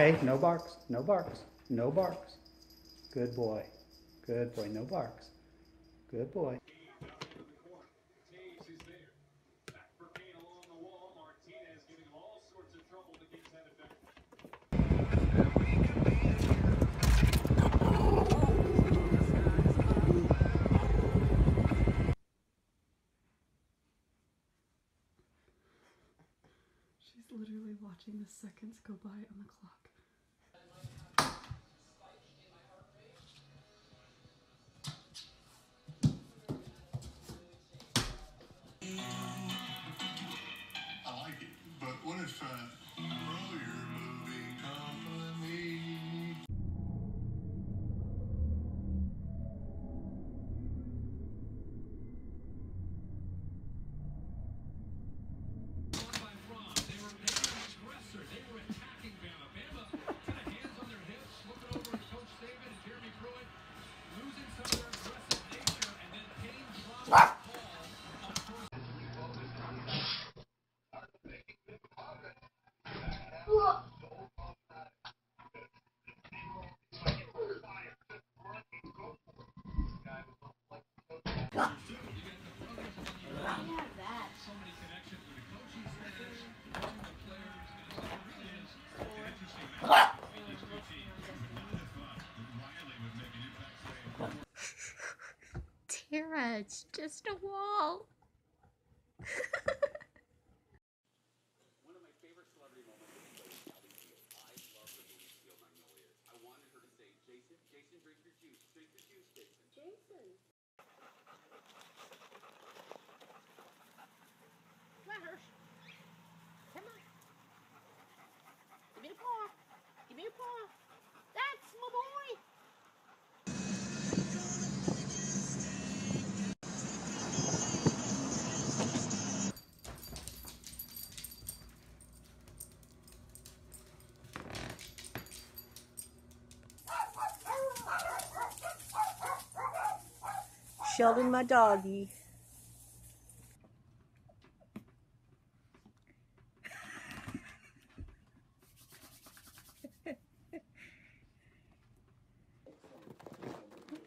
Okay, no barks, no barks, no barks. Good boy. Good boy, no barks. Good boy. She's literally watching the seconds go by on the clock. Tara, it's just a wall. Sheldon, my doggy.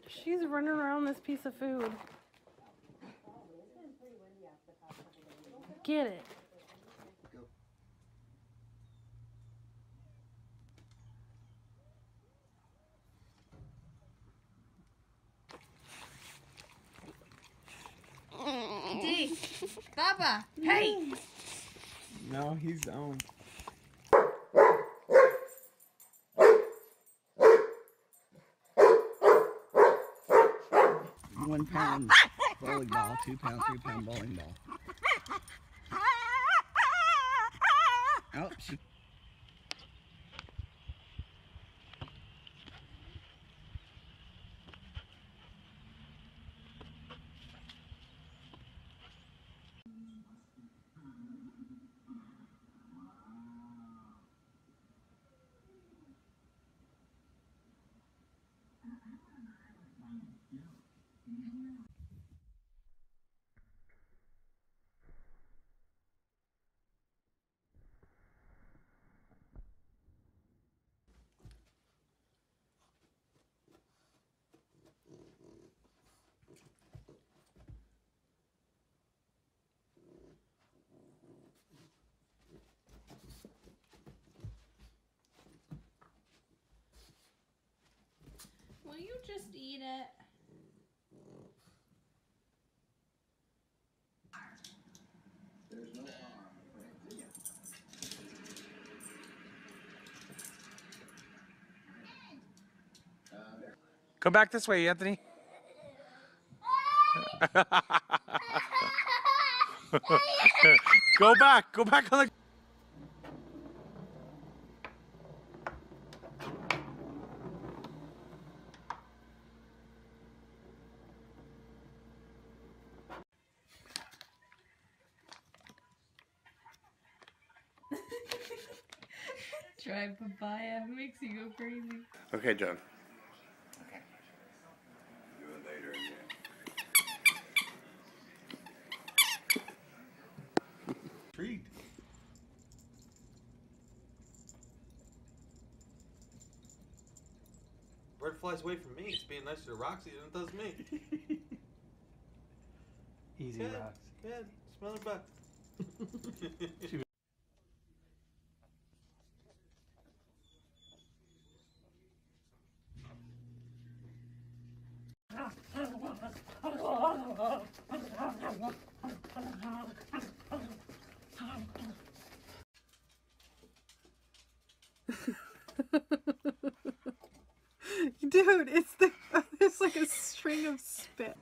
She's running around this piece of food. Get it. Baba, hey! No, he's on. £1 bowling ball, £2, £3 bowling ball. Oh, she... Will you just eat it? There's no harm. Come back this way, Anthony. Go back on the... Try papaya, makes you go crazy. Okay, John. Okay. Do it later again. Treat. flies away from me. It's being nicer to Roxy than it does me. Easy, good, Roxy. Good. Smell her butt. Dude, it's like a string of spit.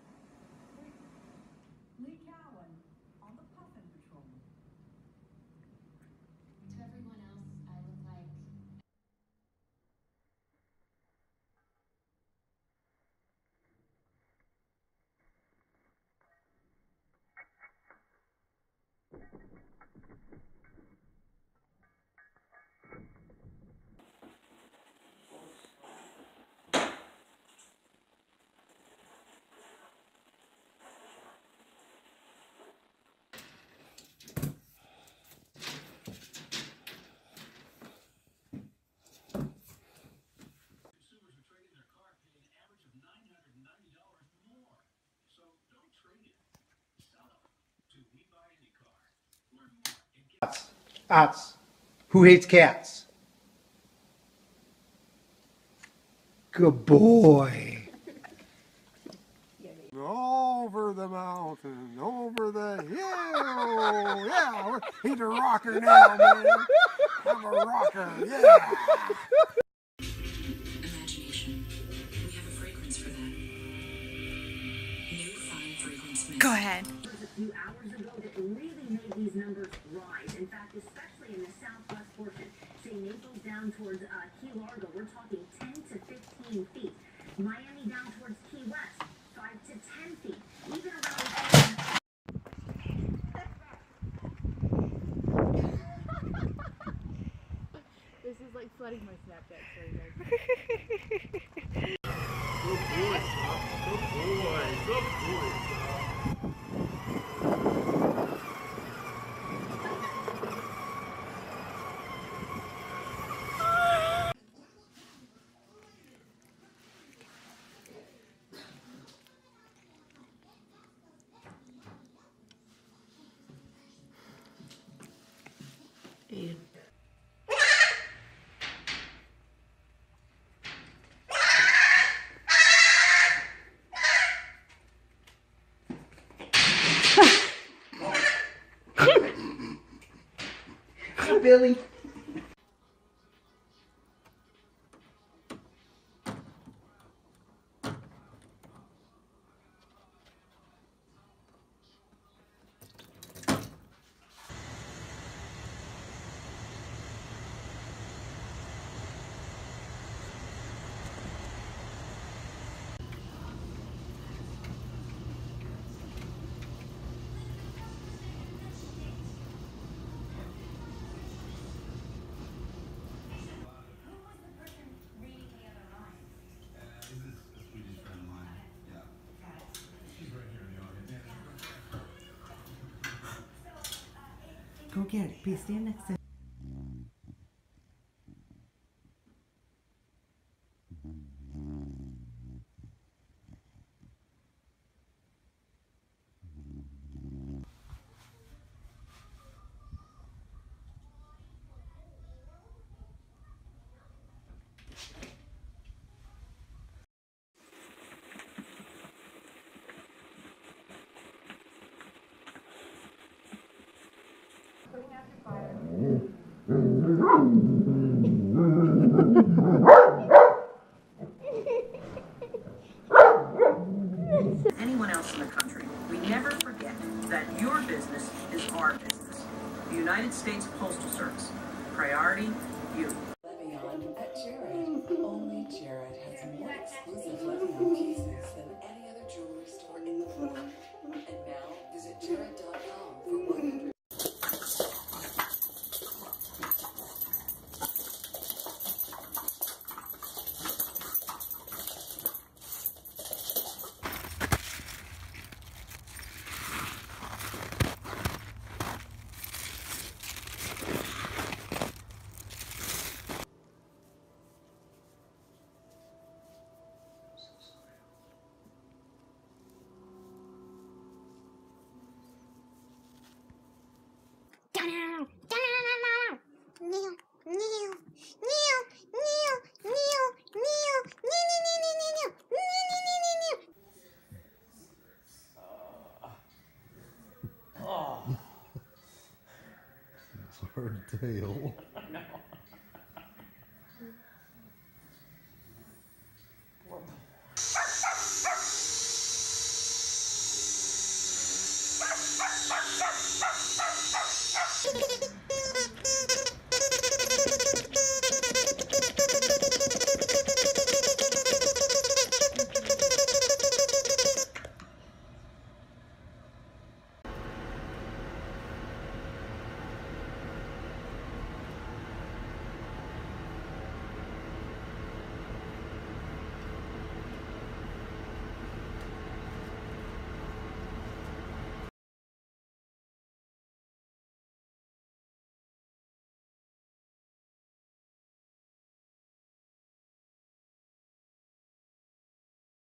Cats. Who hates cats? Good boy. Over the mountain, over the hill. Yeah, he's a rocker now, man. I'm a rocker, yeah. Imagination. We have a fragrance for that. New fine fragrance mix. Go ahead. A few hours ago that really made these numbers rise. In fact, especially in the southwest portion, say Naples down towards Key Largo, we're talking 10 to 15 feet. Miami down towards Key West, 5 to 10 feet. Even around... This is like flooding my Snapchat for you guys. Good boy, good boy, good boy. Billy. Go get it. Be stand next to anyone else in the country. We never forget that your business is our business. The United States Postal Service. Priority, you. Le'Veon at Jared. Only Jared has more exclusive Le'Veon pieces than any other jewelry store in the world. And now visit Jared.com for 100. Her tail. No.